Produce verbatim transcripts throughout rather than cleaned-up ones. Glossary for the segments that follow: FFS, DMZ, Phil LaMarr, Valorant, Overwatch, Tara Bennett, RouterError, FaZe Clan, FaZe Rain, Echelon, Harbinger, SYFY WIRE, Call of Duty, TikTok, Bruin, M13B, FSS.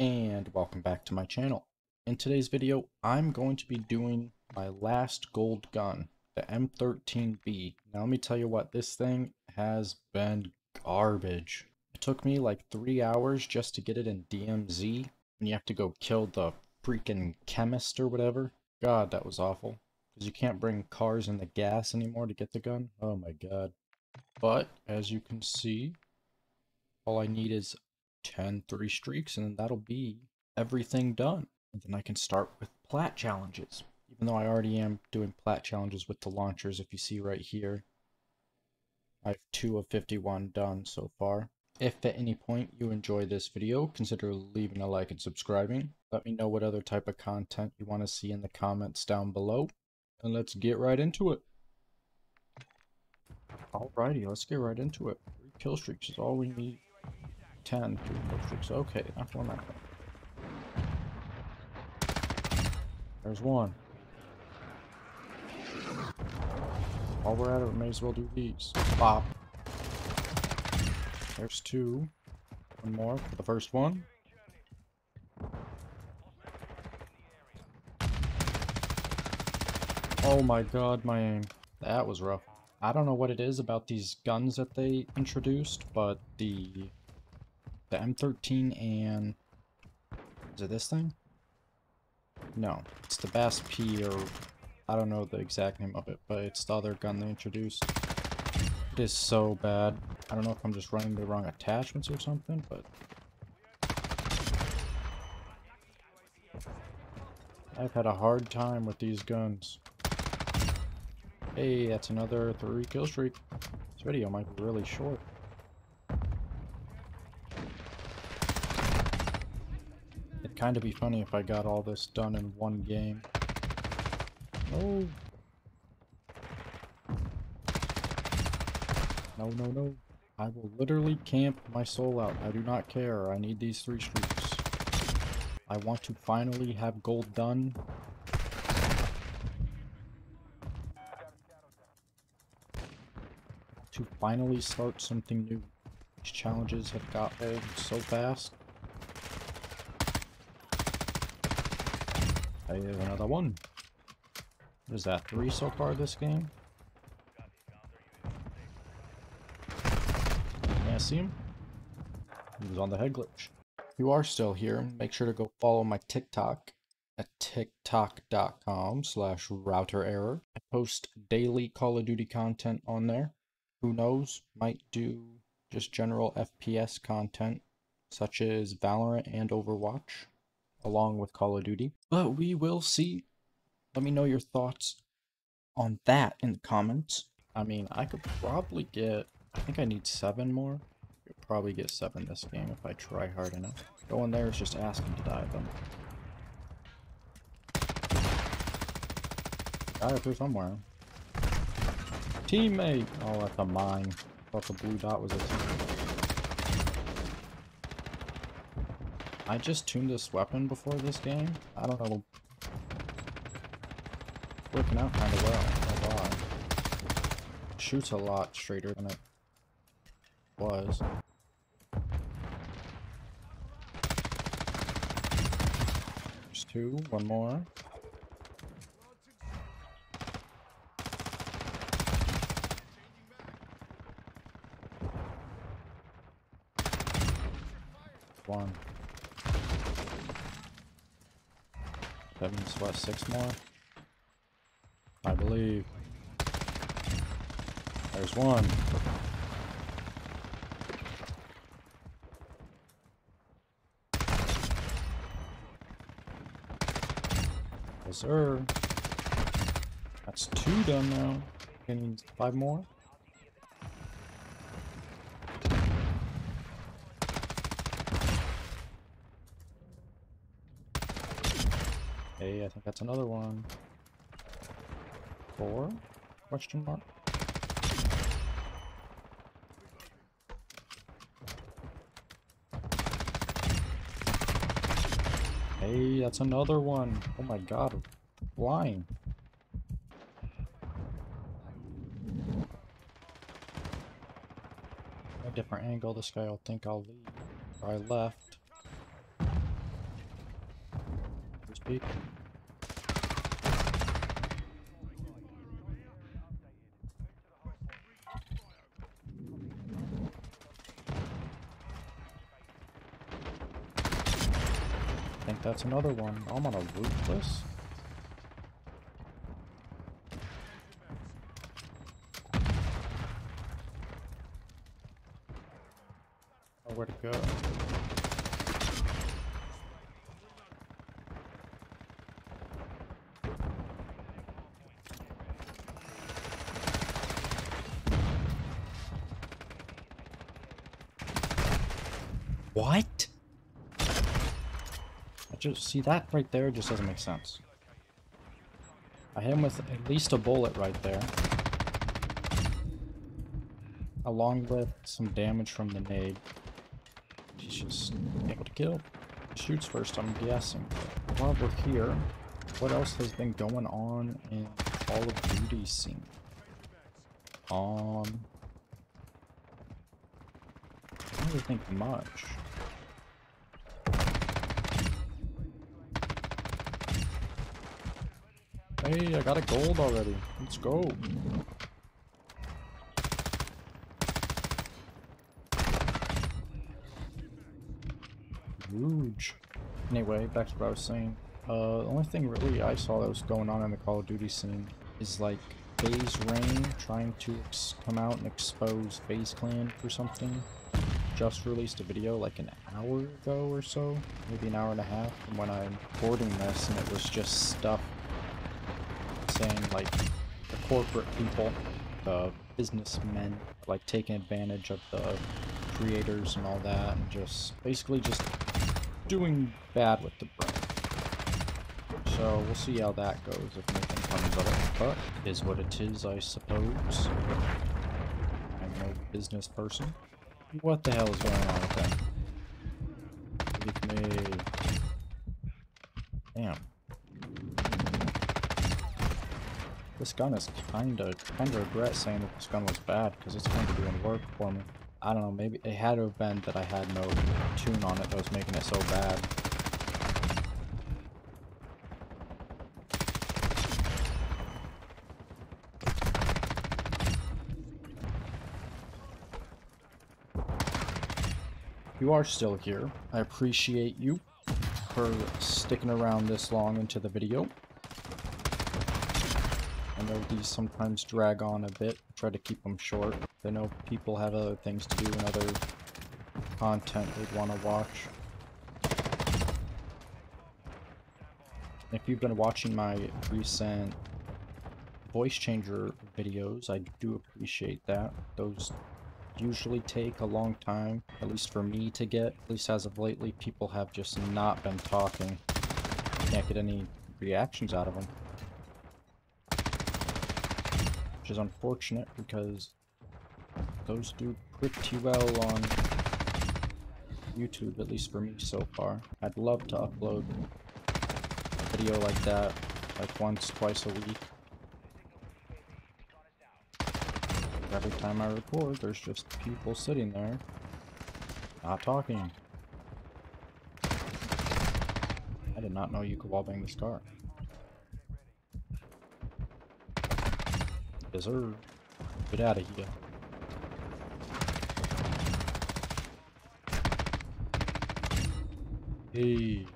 And welcome back to my channel. In today's video, I'm going to be doing my last gold gun, the M thirteen B. Now let me tell you what, this thing has been garbage. It took me like three hours just to get it in D M Z, and you have to go kill the freaking chemist or whatever. God, that was awful. Because you can't bring cars in the gas anymore to get the gun. Oh my god. But, as you can see, all I need is ten three streaks, and then that'll be everything done. And then I can start with plat challenges. Even though I already am doing plat challenges with the launchers, if you see right here, I have two of fifty-one done so far. If at any point you enjoyed this video, consider leaving a like and subscribing. Let me know what other type of content you want to see in the comments down below, and let's get right into it. Alrighty, let's get right into it. Three kill streaks is all we need. ten, three kill streaks. Okay, that's one. There's one. While we're at it, we may as well do these. Bop. There's two. One more for the first one. Oh my god, my aim. That was rough. I don't know what it is about these guns that they introduced, but the the M thirteen and... Is it this thing? No. It's the Bass P, or... I don't know the exact name of it, but it's the other gun they introduced. It is so bad. I don't know if I'm just running the wrong attachments or something, but... I've had a hard time with these guns. Hey, that's another three kill streak. This video might be really short. It'd kind of be funny if I got all this done in one game. No. No, no, no. I will literally camp my soul out. I do not care. I need these three streaks. I want to finally have gold done. To finally start something new. These challenges have got old so fast. I have another one. What is that, three so far this game? Can I see him? He was on the head glitch. If you are still here, make sure to go follow my TikTok at tiktok dot com slash router error. I post daily Call of Duty content on there. Who knows, might do just general F P S content, such as Valorant and Overwatch, along with Call of Duty. But we will see. Let me know your thoughts on that in the comments. I mean, I could probably get, I think I need seven more. I could probably get seven this game if I try hard enough. Going there is just asking to die them. Got it through somewhere. Teammate! Oh, that's a mine. I thought the blue dot was a teammate. I just tuned this weapon before this game. I don't know. It's working out kind of well. A lot. It shoots a lot straighter than it was. There's two. One more. One. Seven, what, six more? I believe. There's one. Yes, sir. That's two done now. And five more. Hey, I think that's another one. Four? Question mark? Hey, that's another one. Oh my god, flying. A different angle, this guy will think I'll leave. I left. Pete. I think that's another one. I'm on a ruthless. Oh, where to go? What? I just see that right there just doesn't make sense. I hit him with at least a bullet right there. Along with some damage from the nade. He's just able to kill. Shoots first, I'm guessing. While we're here, what else has been going on in Call of Duty scene? Um, I don't really think much. Hey, I got a gold already. Let's go. Huge. Anyway, back to what I was saying. Uh, the only thing really I saw that was going on in the Call of Duty scene is like FaZe Rain trying to ex come out and expose FaZe Clan for something. Just released a video like an hour ago or so, maybe an hour and a half from when I'm recording this, and it was just stuff saying like the corporate people, the businessmen, like taking advantage of the creators and all that, and just basically just doing bad with the brand. So we'll see how that goes, if anything comes of it, but it is what it is, I suppose. I'm no business person. What the hell is going on with that? Leave me. Damn. This gun is kinda, kinda regret saying that this gun was bad, because it's kinda doing work for me. I don't know, maybe it had to have been that I had no tune on it that was making it so bad. You are still here. I appreciate you for sticking around this long into the video. I know these sometimes drag on a bit, try to keep them short. I know people have other things to do and other content they'd want to watch. If you've been watching my recent voice changer videos, I do appreciate that. Those usually take a long time, at least for me to get. At least as of lately, people have just not been talking. Can't get any reactions out of them. Which is unfortunate because those do pretty well on YouTube, at least for me so far. I'd love to upload a video like that, like once, twice a week. Every time I record, there's just people sitting there, not talking. I did not know you could wallbang this car. Deserve. Get out of here. Hey.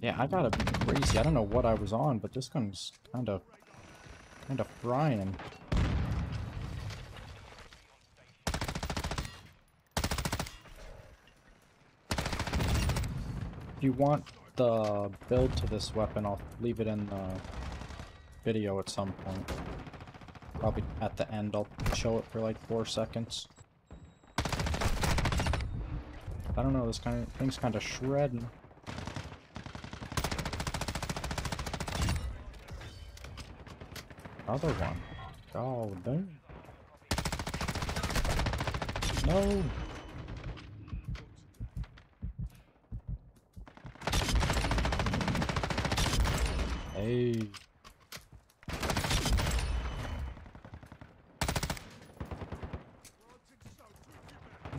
Yeah, I gotta be crazy. I don't know what I was on, but this gun's kind of, kind of frying. If you want the build to this weapon, I'll leave it in the video at some point. Probably at the end, I'll show it for like four seconds. I don't know, this kind of thing's kind of shredding. Another one. Oh, damn. No! Hey.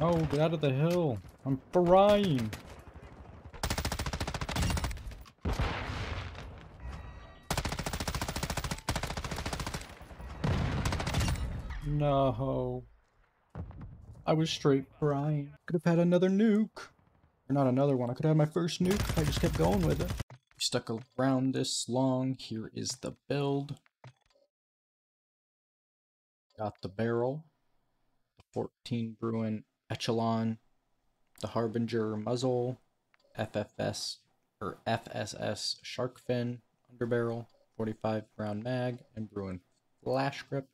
No, get out of the hill. I'm frying. No. I was straight crying. Could have had another nuke. Or not another one. I could have had my first nuke if I just kept going with it. We stuck around this long. Here is the build. Got the barrel. The fourteen Bruin Echelon. The Harbinger muzzle. F F S or F S S shark fin underbarrel. forty-five round mag and Bruin flash grip.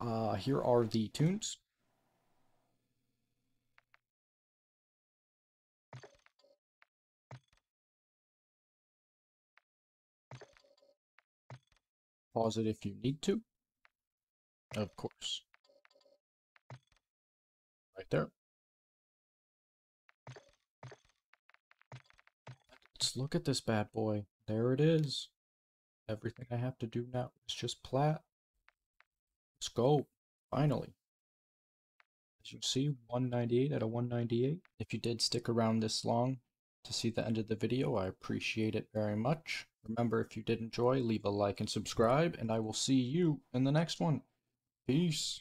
Uh, here are the tunes. Pause it if you need to. Of course. Right there. Let's look at this bad boy. There it is. Everything I have to do now is just plat. Let's go, finally. As you see, one ninety-eight out of one ninety-eight. If you did stick around this long to see the end of the video, I appreciate it very much. Remember, if you did enjoy, leave a like and subscribe, and I will see you in the next one. Peace.